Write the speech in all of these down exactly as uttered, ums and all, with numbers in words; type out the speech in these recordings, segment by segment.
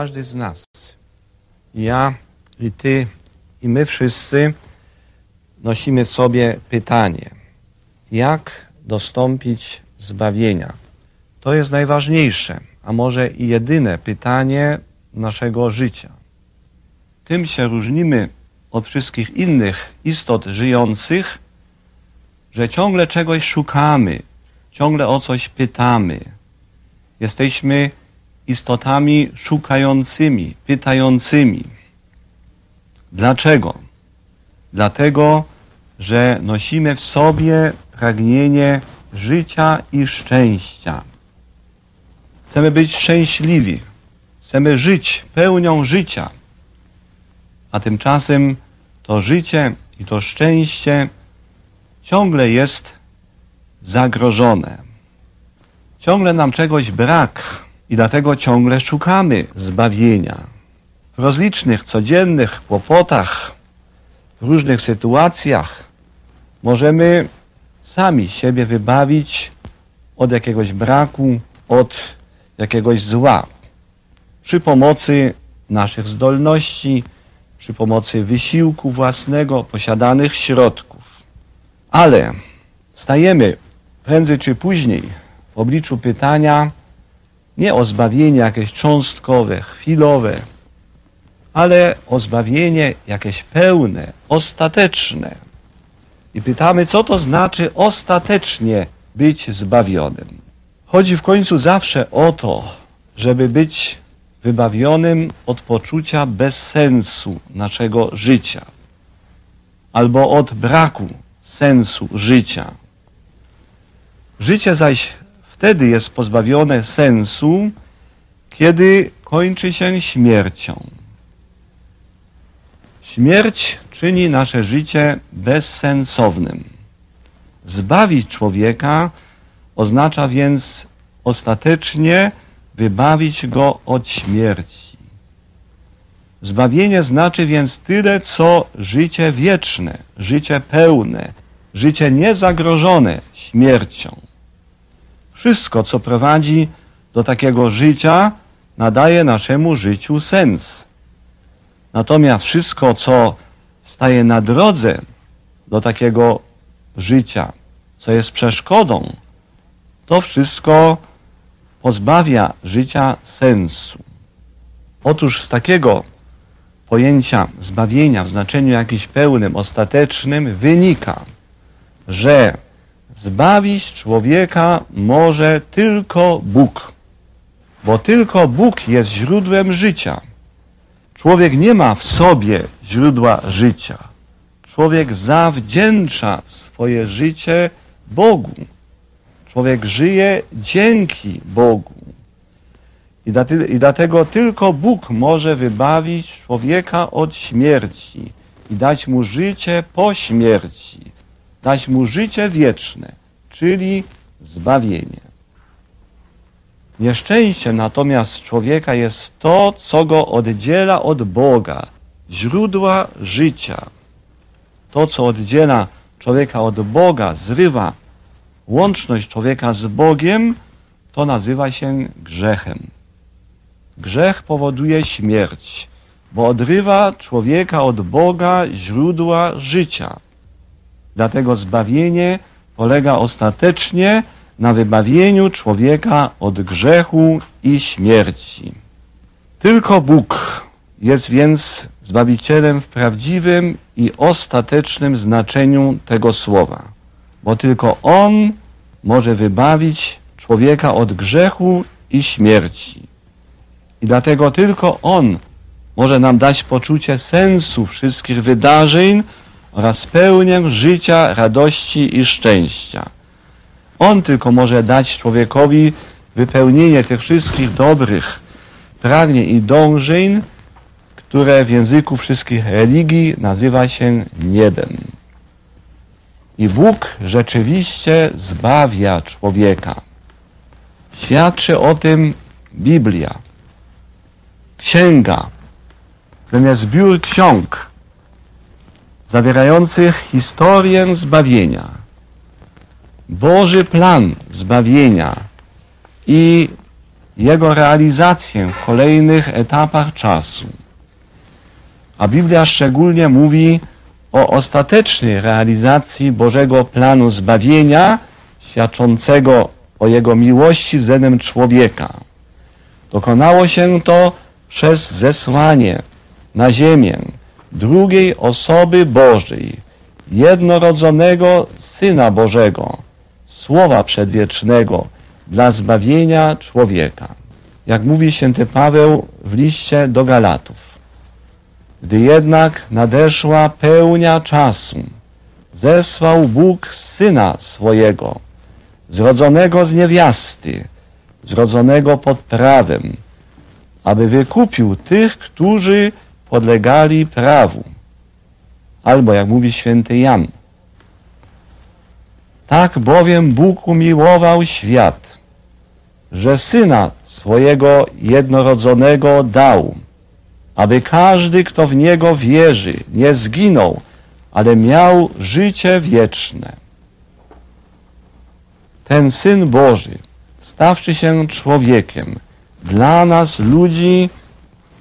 każdy z nas, ja i ty i my wszyscy nosimy w sobie pytanie, jak dostąpić zbawienia? To jest najważniejsze, a może i jedyne pytanie naszego życia. Tym się różnimy od wszystkich innych istot żyjących, że ciągle czegoś szukamy, ciągle o coś pytamy. Jesteśmy istotami szukającymi, pytającymi. Dlaczego? Dlatego, że nosimy w sobie pragnienie życia i szczęścia. Chcemy być szczęśliwi, chcemy żyć pełnią życia, a tymczasem to życie i to szczęście ciągle jest zagrożone. Ciągle nam czegoś brak i dlatego ciągle szukamy zbawienia. W rozlicznych, codziennych kłopotach, w różnych sytuacjach możemy sami siebie wybawić od jakiegoś braku, od jakiegoś zła. Przy pomocy naszych zdolności, przy pomocy wysiłku własnego, posiadanych środków. Ale stajemy prędzej czy później w obliczu pytania nie o zbawienie jakieś cząstkowe, chwilowe, ale o zbawienie jakieś pełne, ostateczne. I pytamy, co to znaczy ostatecznie być zbawionym. Chodzi w końcu zawsze o to, żeby być wybawionym od poczucia bezsensu naszego życia albo od braku sensu życia. Życie zaś wtedy jest pozbawione sensu, kiedy kończy się śmiercią. Śmierć czyni nasze życie bezsensownym. Zbawić człowieka oznacza więc ostatecznie wybawić go od śmierci. Zbawienie znaczy więc tyle, co życie wieczne, życie pełne, życie niezagrożone śmiercią. Wszystko, co prowadzi do takiego życia, nadaje naszemu życiu sens. Natomiast wszystko, co staje na drodze do takiego życia, co jest przeszkodą, to wszystko pozbawia życia sensu. Otóż z takiego pojęcia zbawienia w znaczeniu jakimś pełnym, ostatecznym wynika, że zbawić człowieka może tylko Bóg, bo tylko Bóg jest źródłem życia. Człowiek nie ma w sobie źródła życia. Człowiek zawdzięcza swoje życie Bogu. Człowiek żyje dzięki Bogu. I, daty, I dlatego tylko Bóg może wybawić człowieka od śmierci i dać mu życie po śmierci, dać mu życie wieczne, czyli zbawienie. Nieszczęście natomiast człowieka jest to, co go oddziela od Boga, źródła życia. To, co oddziela człowieka od Boga, zrywa łączność człowieka z Bogiem, to nazywa się grzechem. Grzech powoduje śmierć, bo odrywa człowieka od Boga, źródła życia. Dlatego zbawienie polega ostatecznie na wybawieniu człowieka od grzechu i śmierci. Tylko Bóg jest więc Zbawicielem w prawdziwym i ostatecznym znaczeniu tego słowa, bo tylko On może wybawić człowieka od grzechu i śmierci. I dlatego tylko On może nam dać poczucie sensu wszystkich wydarzeń oraz pełnię życia, radości i szczęścia. On tylko może dać człowiekowi wypełnienie tych wszystkich dobrych pragnień i dążeń, które w języku wszystkich religii nazywa się niebem. I Bóg rzeczywiście zbawia człowieka. Świadczy o tym Biblia, księga, ten jest zbiór ksiąg zawierających historię zbawienia, Boży plan zbawienia i jego realizację w kolejnych etapach czasu. A Biblia szczególnie mówi o ostatecznej realizacji Bożego planu zbawienia, świadczącego o Jego miłości względem człowieka. Dokonało się to przez zesłanie na ziemię drugiej osoby Bożej, jednorodzonego Syna Bożego, Słowa Przedwiecznego dla zbawienia człowieka. Jak mówi święty Paweł w liście do Galatów: gdy jednak nadeszła pełnia czasu, zesłał Bóg Syna swojego, zrodzonego z niewiasty, zrodzonego pod prawem, aby wykupił tych, którzy podlegali prawu. Albo jak mówi święty Jan: tak bowiem Bóg umiłował świat, że Syna swojego jednorodzonego dał, aby każdy, kto w Niego wierzy, nie zginął, ale miał życie wieczne. Ten Syn Boży, stawszy się człowiekiem, dla nas ludzi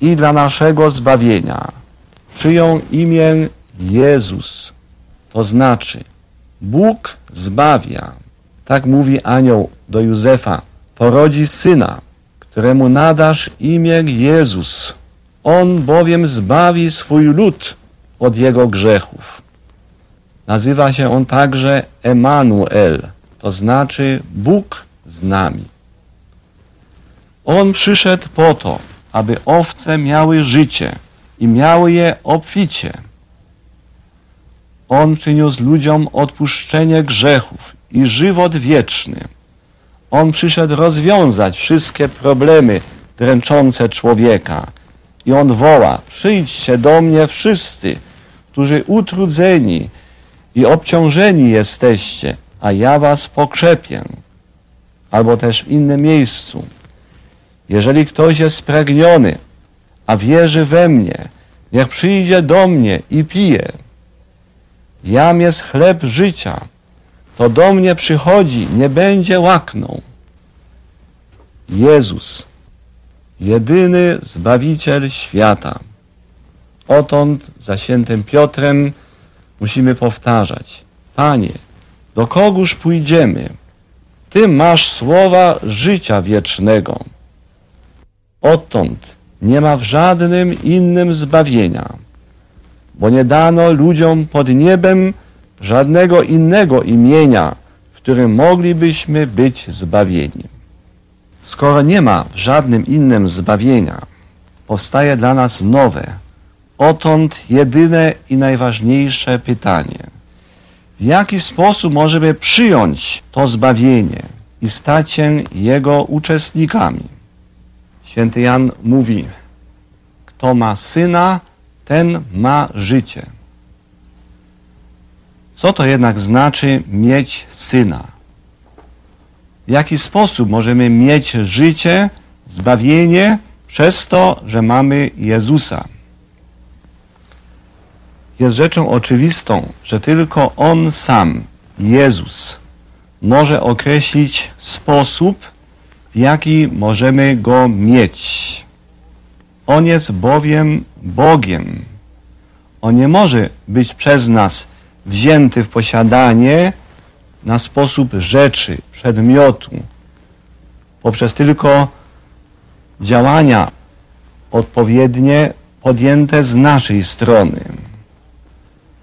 i dla naszego zbawienia, przyjął imię Jezus, to znaczy Bóg zbawia. Tak mówi anioł do Józefa: porodzi syna, któremu nadasz imię Jezus. On bowiem zbawi swój lud od jego grzechów. Nazywa się on także Emanuel, to znaczy Bóg z nami. On przyszedł po to, aby owce miały życie i miały je obficie. On przyniósł ludziom odpuszczenie grzechów i żywot wieczny. On przyszedł rozwiązać wszystkie problemy dręczące człowieka. I on woła: przyjdźcie do mnie wszyscy, którzy utrudzeni i obciążeni jesteście, a ja was pokrzepię. Albo też w innym miejscu: jeżeli ktoś jest spragniony, a wierzy we mnie, niech przyjdzie do mnie i pije. Jam jest chleb życia, kto do mnie przychodzi, nie będzie łaknął. Jezus, jedyny Zbawiciel świata. Odtąd za świętym Piotrem musimy powtarzać: Panie, do kogóż pójdziemy? Ty masz słowa życia wiecznego. Odtąd nie ma w żadnym innym zbawienia, bo nie dano ludziom pod niebem żadnego innego imienia, w którym moglibyśmy być zbawieni. Skoro nie ma w żadnym innym zbawienia, powstaje dla nas nowe, odtąd jedyne i najważniejsze pytanie: w jaki sposób możemy przyjąć to zbawienie i stać się jego uczestnikami? Święty Jan mówi: kto ma Syna, ten ma życie. Co to jednak znaczy mieć Syna? W jaki sposób możemy mieć życie, zbawienie przez to, że mamy Jezusa? Jest rzeczą oczywistą, że tylko On sam, Jezus, może określić sposób, w jaki możemy Go mieć. On jest bowiem Bogiem. On nie może być przez nas wzięty w posiadanie na sposób rzeczy, przedmiotu, poprzez tylko działania odpowiednie podjęte z naszej strony.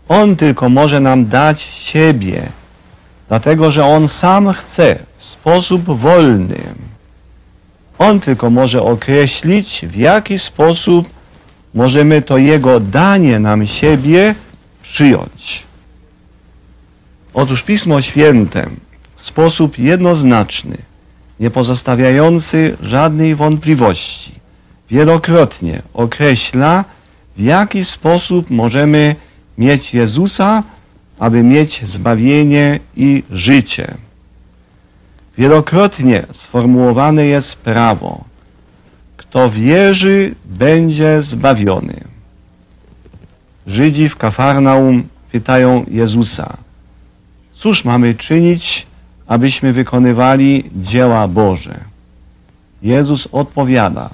On tylko może nam dać siebie, dlatego że On sam chce, w sposób wolny. On tylko może określić, w jaki sposób możemy to Jego danie nam siebie przyjąć. Otóż Pismo Święte w sposób jednoznaczny, nie pozostawiający żadnej wątpliwości, wielokrotnie określa, w jaki sposób możemy mieć Jezusa, aby mieć zbawienie i życie. Wielokrotnie sformułowane jest prawo: kto wierzy, będzie zbawiony. Żydzi w Kafarnaum pytają Jezusa: cóż mamy czynić, abyśmy wykonywali dzieła Boże? Jezus odpowiada: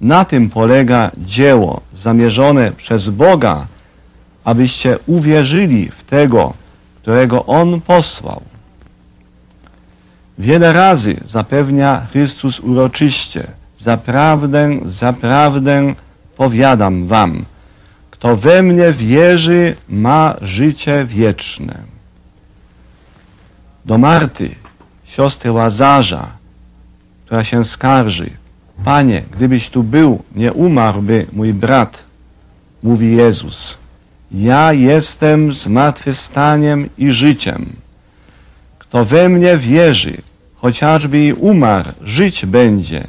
na tym polega dzieło zamierzone przez Boga, abyście uwierzyli w Tego, którego On posłał. Wiele razy zapewnia Chrystus uroczyście: zaprawdę, zaprawdę powiadam wam, kto we mnie wierzy, ma życie wieczne. Do Marty, siostry Łazarza, która się skarży: Panie, gdybyś tu był, nie umarłby mój brat, mówi Jezus: ja jestem zmartwychwstaniem i życiem. Kto we mnie wierzy, chociażby i umarł, żyć będzie.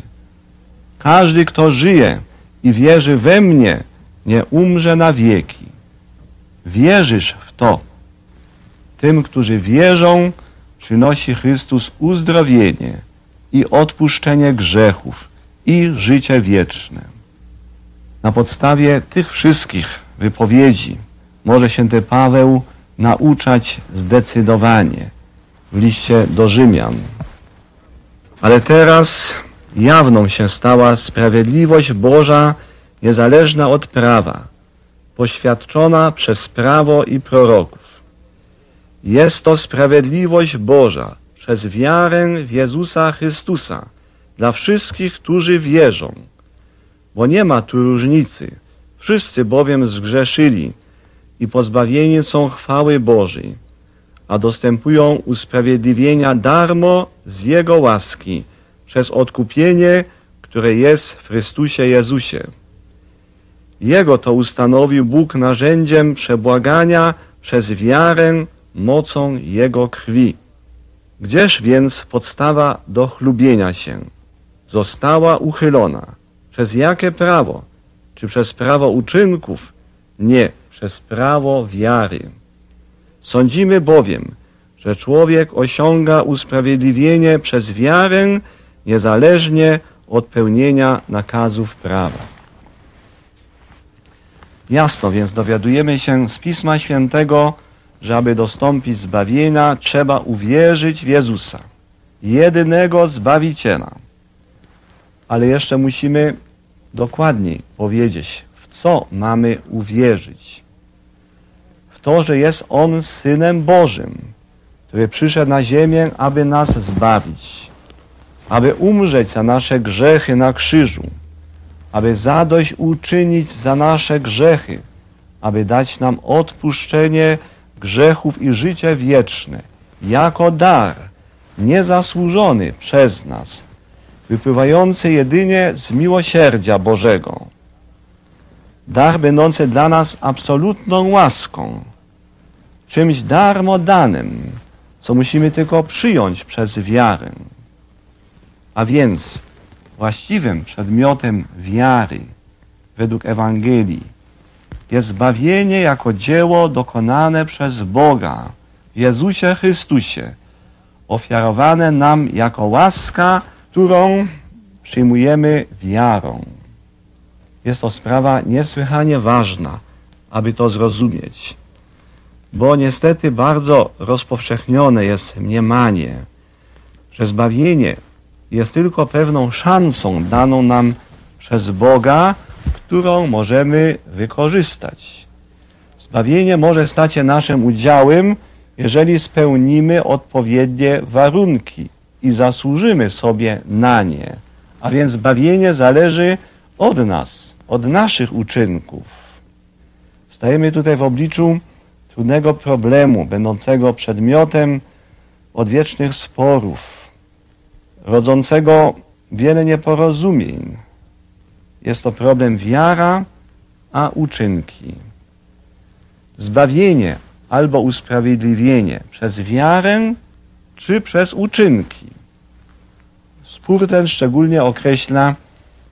Każdy, kto żyje i wierzy we mnie, nie umrze na wieki. Wierzysz w to? Tym, którzy wierzą, przynosi Chrystus uzdrowienie i odpuszczenie grzechów i życie wieczne. Na podstawie tych wszystkich wypowiedzi może święty Paweł nauczać zdecydowanie w liście do Rzymian. Ale teraz jawną się stała sprawiedliwość Boża, niezależna od prawa, poświadczona przez prawo i proroków. Jest to sprawiedliwość Boża przez wiarę w Jezusa Chrystusa dla wszystkich, którzy wierzą, bo nie ma tu różnicy. Wszyscy bowiem zgrzeszyli i pozbawieni są chwały Bożej, a dostępują usprawiedliwienia darmo z Jego łaski przez odkupienie, które jest w Chrystusie Jezusie. Jego to ustanowił Bóg narzędziem przebłagania przez wiarę mocą Jego krwi. Gdzież więc podstawa do chlubienia się została uchylona? Przez jakie prawo? Czy przez prawo uczynków? Nie, przez prawo wiary. Sądzimy bowiem, że człowiek osiąga usprawiedliwienie przez wiarę niezależnie od pełnienia nakazów prawa. Jasno więc dowiadujemy się z Pisma Świętego, że aby dostąpić zbawienia, trzeba uwierzyć w Jezusa, jedynego Zbawiciela. Ale jeszcze musimy dokładniej powiedzieć, w co mamy uwierzyć. W to, że jest On Synem Bożym, który przyszedł na ziemię, aby nas zbawić, aby umrzeć za nasze grzechy na krzyżu, aby zadośćuczynić za nasze grzechy, aby dać nam odpuszczenie grzechów i życie wieczne, jako dar, niezasłużony przez nas, wypływający jedynie z miłosierdzia Bożego. Dar będący dla nas absolutną łaską, czymś darmo danym, co musimy tylko przyjąć przez wiarę. A więc właściwym przedmiotem wiary według Ewangelii jest zbawienie jako dzieło dokonane przez Boga w Jezusie Chrystusie, ofiarowane nam jako łaska, którą przyjmujemy wiarą. Jest to sprawa niesłychanie ważna, aby to zrozumieć, bo niestety bardzo rozpowszechnione jest mniemanie, że zbawienie jest tylko pewną szansą daną nam przez Boga, którą możemy wykorzystać. Zbawienie może stać się naszym udziałem, jeżeli spełnimy odpowiednie warunki i zasłużymy sobie na nie. A więc zbawienie zależy od nas, od naszych uczynków. Stajemy tutaj w obliczu trudnego problemu, będącego przedmiotem odwiecznych sporów, rodzącego wiele nieporozumień. Jest to problem wiara, a uczynki. Zbawienie albo usprawiedliwienie przez wiarę, czy przez uczynki. Spór ten szczególnie określa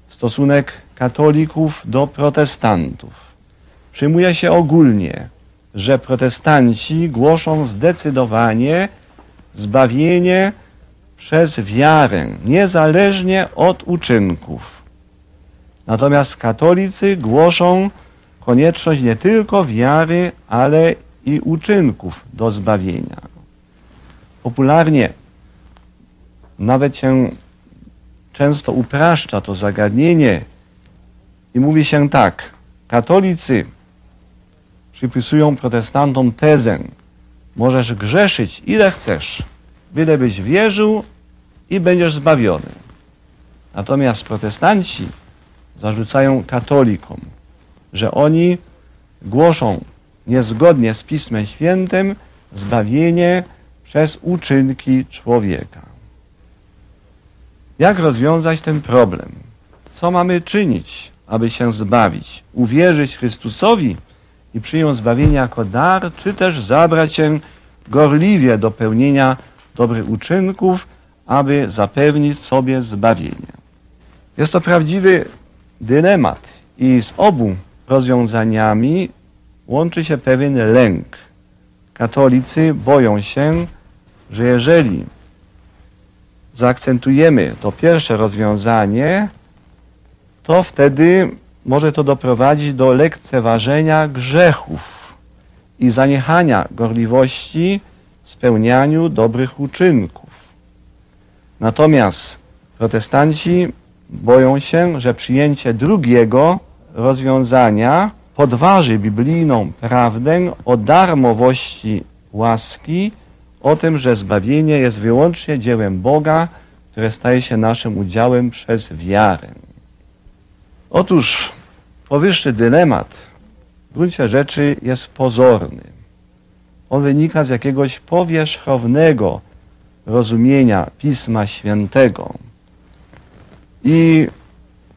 stosunek katolików do protestantów. Przyjmuje się ogólnie, że protestanci głoszą zdecydowanie zbawienie przez wiarę, niezależnie od uczynków. Natomiast katolicy głoszą konieczność nie tylko wiary, ale i uczynków do zbawienia. Popularnie nawet się często upraszcza to zagadnienie i mówi się tak. Katolicy przypisują protestantom tezę. Możesz grzeszyć ile chcesz, byle byś wierzył i będziesz zbawiony. Natomiast protestanci zarzucają katolikom, że oni głoszą niezgodnie z Pismem Świętym zbawienie przez uczynki człowieka. Jak rozwiązać ten problem? Co mamy czynić, aby się zbawić? Uwierzyć Chrystusowi i przyjąć zbawienie jako dar, czy też zabrać się gorliwie do pełnienia dobrych uczynków, aby zapewnić sobie zbawienie? Jest to prawdziwy dylemat i z obu rozwiązaniami łączy się pewien lęk. Katolicy boją się, że jeżeli zaakcentujemy to pierwsze rozwiązanie, to wtedy może to doprowadzić do lekceważenia grzechów i zaniechania gorliwości w spełnianiu dobrych uczynków. Natomiast protestanci boją się, że przyjęcie drugiego rozwiązania podważy biblijną prawdę o darmowości łaski, o tym, że zbawienie jest wyłącznie dziełem Boga, które staje się naszym udziałem przez wiarę. Otóż powyższy dylemat w gruncie rzeczy jest pozorny. On wynika z jakiegoś powierzchownego rozumienia Pisma Świętego i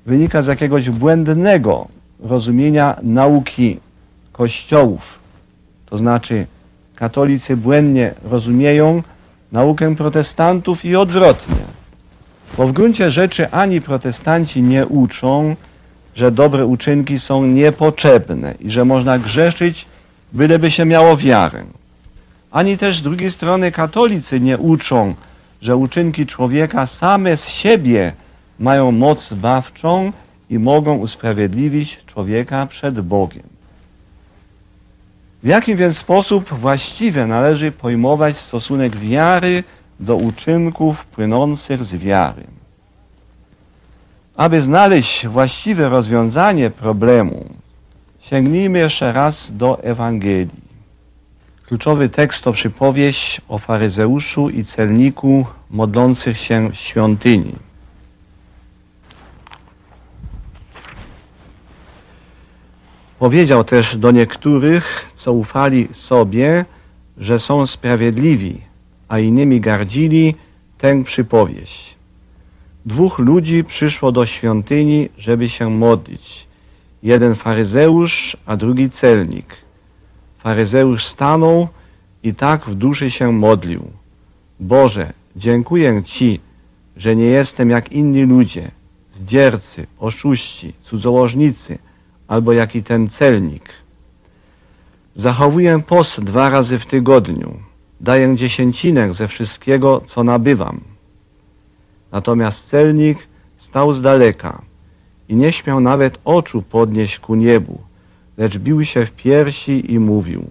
wynika z jakiegoś błędnego rozumienia nauki kościołów. To znaczy katolicy błędnie rozumieją naukę protestantów i odwrotnie. Bo w gruncie rzeczy ani protestanci nie uczą, że dobre uczynki są niepotrzebne i że można grzeszyć, byleby się miało wiarę. Ani też z drugiej strony katolicy nie uczą, że uczynki człowieka same z siebie mają moc zbawczą i mogą usprawiedliwić człowieka przed Bogiem. W jaki więc sposób właściwie należy pojmować stosunek wiary do uczynków płynących z wiary? Aby znaleźć właściwe rozwiązanie problemu, sięgnijmy jeszcze raz do Ewangelii. Kluczowy tekst to przypowieść o faryzeuszu i celniku modlących się w świątyni. Powiedział też do niektórych, co ufali sobie, że są sprawiedliwi, a innymi gardzili, tę przypowieść. Dwóch ludzi przyszło do świątyni, żeby się modlić. Jeden faryzeusz, a drugi celnik. Faryzeusz stanął i tak w duszy się modlił. Boże, dziękuję Ci, że nie jestem jak inni ludzie, zdziercy, oszuści, cudzołożnicy, albo jak i ten celnik. Zachowuję post dwa razy w tygodniu. Daję dziesięcinę ze wszystkiego, co nabywam. Natomiast celnik stał z daleka i nie śmiał nawet oczu podnieść ku niebu, lecz bił się w piersi i mówił: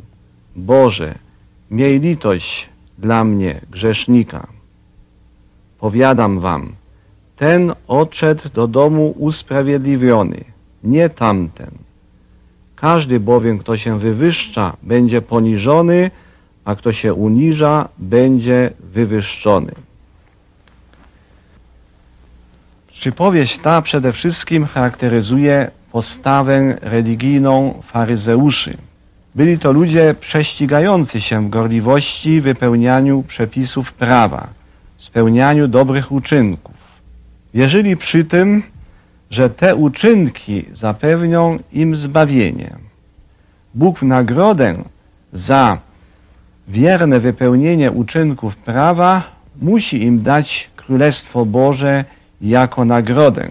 Boże, miej litość dla mnie, grzesznika. Powiadam wam, ten odszedł do domu usprawiedliwiony, nie tamten. Każdy bowiem, kto się wywyższa, będzie poniżony, a kto się uniża, będzie wywyższony. Przypowieść ta przede wszystkim charakteryzuje postawę religijną faryzeuszy. Byli to ludzie prześcigający się w gorliwości w wypełnianiu przepisów prawa, w spełnianiu dobrych uczynków. Wierzyli przy tym, że te uczynki zapewnią im zbawienie. Bóg w nagrodę za wierne wypełnienie uczynków prawa musi im dać Królestwo Boże jako nagrodę.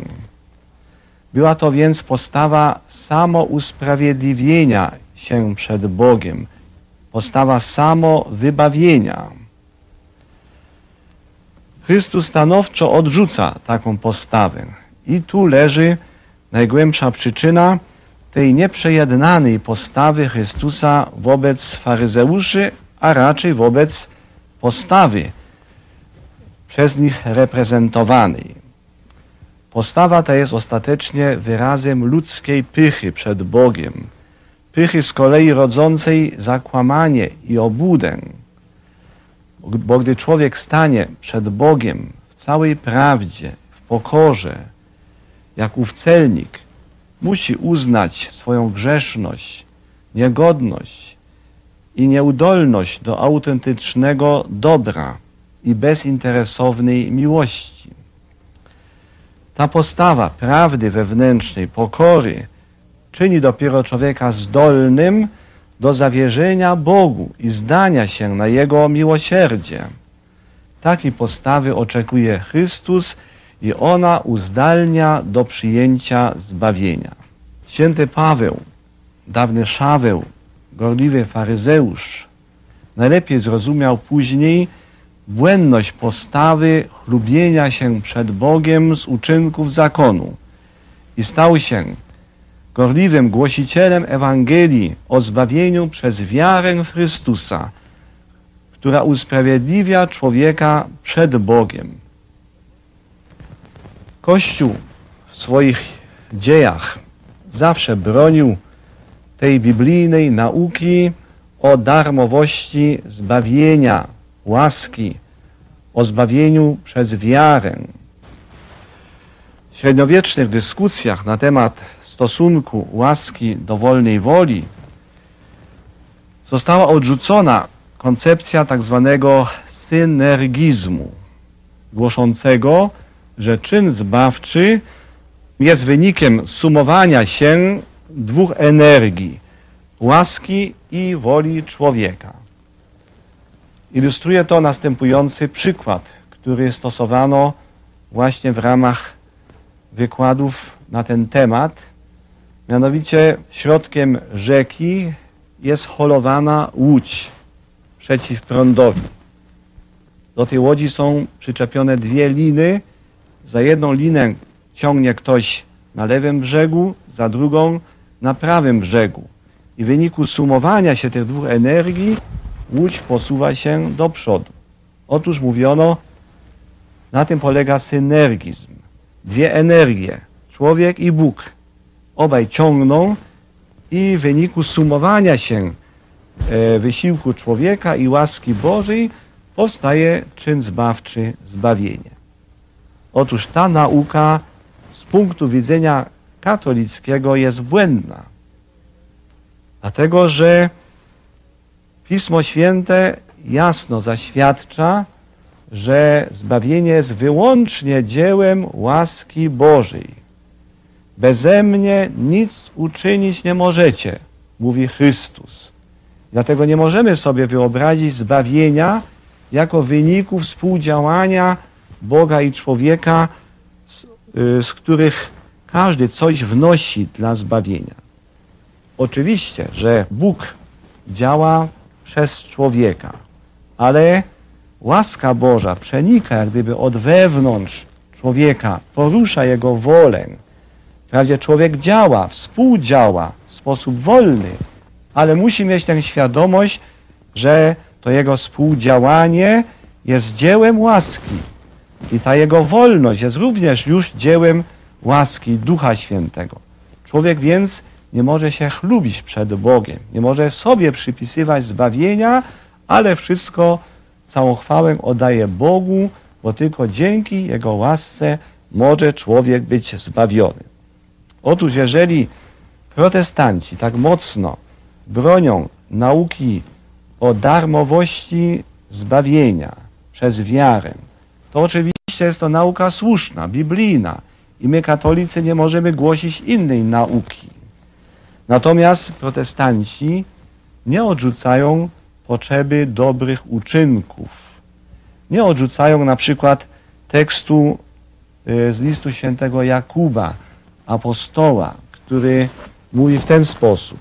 Była to więc postawa samousprawiedliwienia się przed Bogiem, postawa samowybawienia. Chrystus stanowczo odrzuca taką postawę. I tu leży najgłębsza przyczyna tej nieprzejednanej postawy Chrystusa wobec faryzeuszy, a raczej wobec postawy przez nich reprezentowanej. Postawa ta jest ostatecznie wyrazem ludzkiej pychy przed Bogiem, pychy z kolei rodzącej zakłamanie i obłudę. Bo gdy człowiek stanie przed Bogiem w całej prawdzie, w pokorze, jak ów celnik, musi uznać swoją grzeszność, niegodność i nieudolność do autentycznego dobra i bezinteresownej miłości. Ta postawa prawdy wewnętrznej, pokory, czyni dopiero człowieka zdolnym do zawierzenia Bogu i zdania się na Jego miłosierdzie. Takiej postawy oczekuje Chrystus i ona uzdalnia do przyjęcia zbawienia. Święty Paweł, dawny Szaweł, gorliwy faryzeusz, najlepiej zrozumiał później błędność postawy chlubienia się przed Bogiem z uczynków zakonu i stał się gorliwym głosicielem Ewangelii o zbawieniu przez wiarę Chrystusa, która usprawiedliwia człowieka przed Bogiem. Kościół w swoich dziejach zawsze bronił tej biblijnej nauki o darmowości zbawienia, łaski, o zbawieniu przez wiarę. W średniowiecznych dyskusjach na temat stosunku łaski do wolnej woli została odrzucona koncepcja tak zwanego synergizmu, głoszącego, że czyn zbawczy jest wynikiem sumowania się dwóch energii, łaski i woli człowieka. Ilustruje to następujący przykład, który stosowano właśnie w ramach wykładów na ten temat. Mianowicie środkiem rzeki jest holowana łódź przeciw prądowi. Do tej łodzi są przyczepione dwie liny. Za jedną linę ciągnie ktoś na lewym brzegu, za drugą na prawym brzegu. I w wyniku sumowania się tych dwóch energii łódź posuwa się do przodu. Otóż mówiono, na tym polega synergizm. Dwie energie, człowiek i Bóg, obaj ciągną i w wyniku sumowania się e, wysiłku człowieka i łaski Bożej powstaje czyn zbawczy, zbawienie. Otóż ta nauka z punktu widzenia katolickiego jest błędna, dlatego że Pismo Święte jasno zaświadcza, że zbawienie jest wyłącznie dziełem łaski Bożej. Beze mnie nic uczynić nie możecie, mówi Chrystus. Dlatego nie możemy sobie wyobrazić zbawienia jako wyniku współdziałania Boga i człowieka, z, yy, z których każdy coś wnosi dla zbawienia. Oczywiście, że Bóg działa przez człowieka, ale łaska Boża przenika jak gdyby od wewnątrz człowieka, porusza jego wolę. Wprawdzie człowiek działa, współdziała w sposób wolny, ale musi mieć tę świadomość, że to jego współdziałanie jest dziełem łaski i ta jego wolność jest również już dziełem łaski Ducha Świętego. Człowiek więc nie może się chlubić przed Bogiem, nie może sobie przypisywać zbawienia, ale wszystko, całą chwałę oddaje Bogu, bo tylko dzięki Jego łasce może człowiek być zbawiony. Otóż jeżeli protestanci tak mocno bronią nauki o darmowości zbawienia przez wiarę, to oczywiście jest to nauka słuszna, biblijna i my katolicy nie możemy głosić innej nauki. Natomiast protestanci nie odrzucają potrzeby dobrych uczynków. Nie odrzucają na przykład tekstu z listu świętego Jakuba, apostoła, który mówi w ten sposób.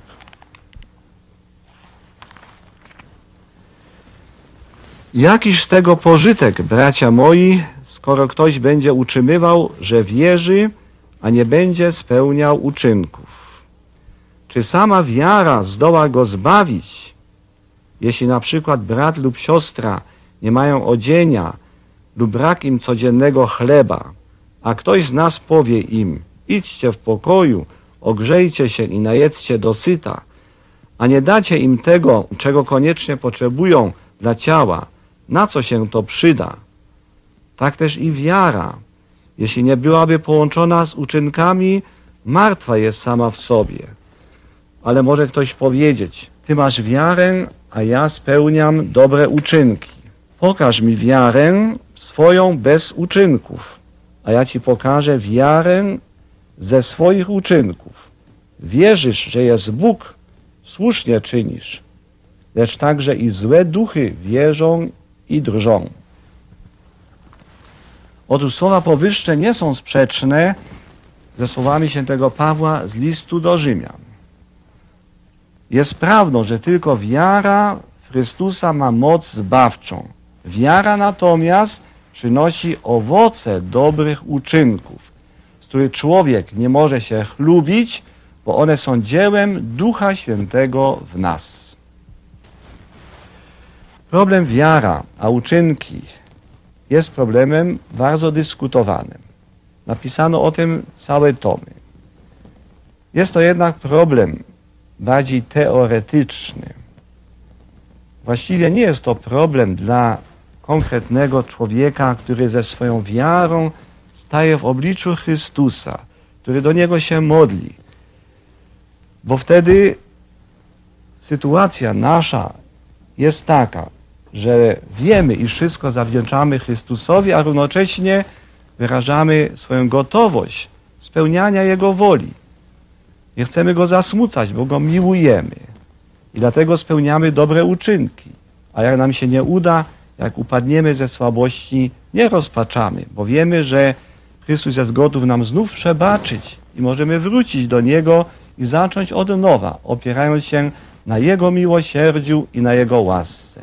Jakiż z tego pożytek, bracia moi, skoro ktoś będzie utrzymywał, że wierzy, a nie będzie spełniał uczynków? Czy sama wiara zdoła go zbawić? Jeśli na przykład brat lub siostra nie mają odzienia lub brak im codziennego chleba, A ktoś z nas powie im, idźcie w pokoju, ogrzejcie się i najedzcie dosyta, a nie dacie im tego, czego koniecznie potrzebują dla ciała, na co się to przyda. Tak też i wiara, jeśli nie byłaby połączona z uczynkami, martwa jest sama w sobie. Ale może ktoś powiedzieć, ty masz wiarę, a ja spełniam dobre uczynki. Pokaż mi wiarę swoją bez uczynków, a ja ci pokażę wiarę ze swoich uczynków. Wierzysz, że jest Bóg, słusznie czynisz, lecz także i złe duchy wierzą i drżą. Otóż słowa powyższe nie są sprzeczne ze słowami świętego Pawła z listu do Rzymian. Jest prawdą, że tylko wiara w Chrystusa ma moc zbawczą. Wiara natomiast przynosi owoce dobrych uczynków, z których człowiek nie może się chlubić, bo one są dziełem Ducha Świętego w nas. Problem wiara, a uczynki jest problemem bardzo dyskutowanym. Napisano o tym całe tomy. Jest to jednak problem bardziej teoretyczny. Właściwie nie jest to problem dla konkretnego człowieka, który ze swoją wiarą staje w obliczu Chrystusa, który do Niego się modli. Bo wtedy sytuacja nasza jest taka, że wiemy, iż wszystko zawdzięczamy Chrystusowi, a równocześnie wyrażamy swoją gotowość spełniania Jego woli. Nie chcemy Go zasmucać, bo Go miłujemy i dlatego spełniamy dobre uczynki. A jak nam się nie uda, jak upadniemy ze słabości, nie rozpaczamy, bo wiemy, że Chrystus jest gotów nam znów przebaczyć i możemy wrócić do Niego i zacząć od nowa, opierając się na Jego miłosierdziu i na Jego łasce.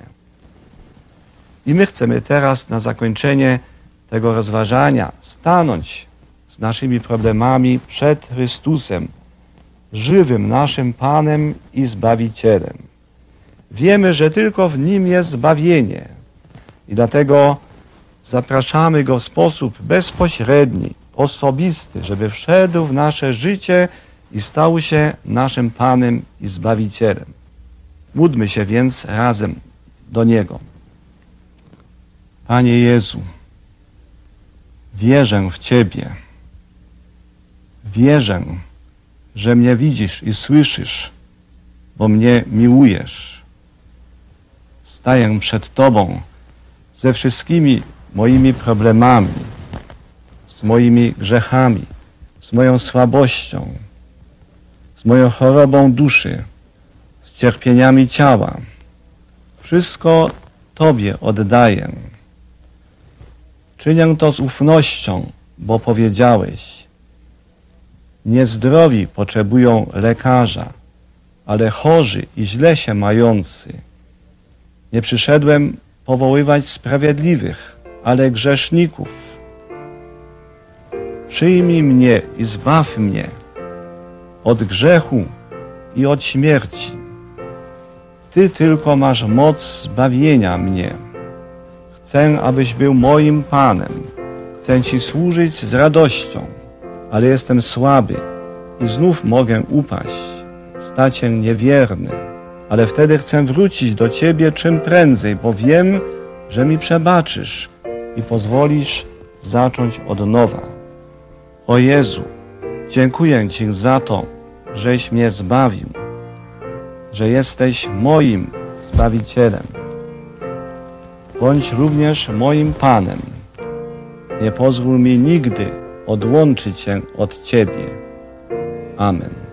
I my chcemy teraz na zakończenie tego rozważania stanąć z naszymi problemami przed Chrystusem, żywym naszym Panem i Zbawicielem. Wiemy, że tylko w Nim jest zbawienie i dlatego zapraszamy Go w sposób bezpośredni, osobisty, żeby wszedł w nasze życie i stał się naszym Panem i Zbawicielem. Módlmy się więc razem do Niego. Panie Jezu, wierzę w Ciebie. Wierzę, że mnie widzisz i słyszysz, bo mnie miłujesz. Staję przed Tobą ze wszystkimi moimi problemami, z moimi grzechami, z moją słabością, z moją chorobą duszy, z cierpieniami ciała. Wszystko Tobie oddaję. Czynię to z ufnością, bo powiedziałeś, niezdrowi potrzebują lekarza, ale chorzy i źle się mający. Nie przyszedłem powoływać sprawiedliwych, ale grzeszników. Przyjmij mnie i zbaw mnie od grzechu i od śmierci. Ty tylko masz moc zbawienia mnie. Chcę, abyś był moim Panem. Chcę Ci służyć z radością, ale jestem słaby i znów mogę upaść, stać się niewierny, ale wtedy chcę wrócić do Ciebie czym prędzej, bo wiem, że mi przebaczysz i pozwolisz zacząć od nowa. O Jezu, dziękuję Ci za to, żeś mnie zbawił, że jesteś moim Zbawicielem. Bądź również moim Panem. Nie pozwól mi nigdy odłączyć się od Ciebie. Amen.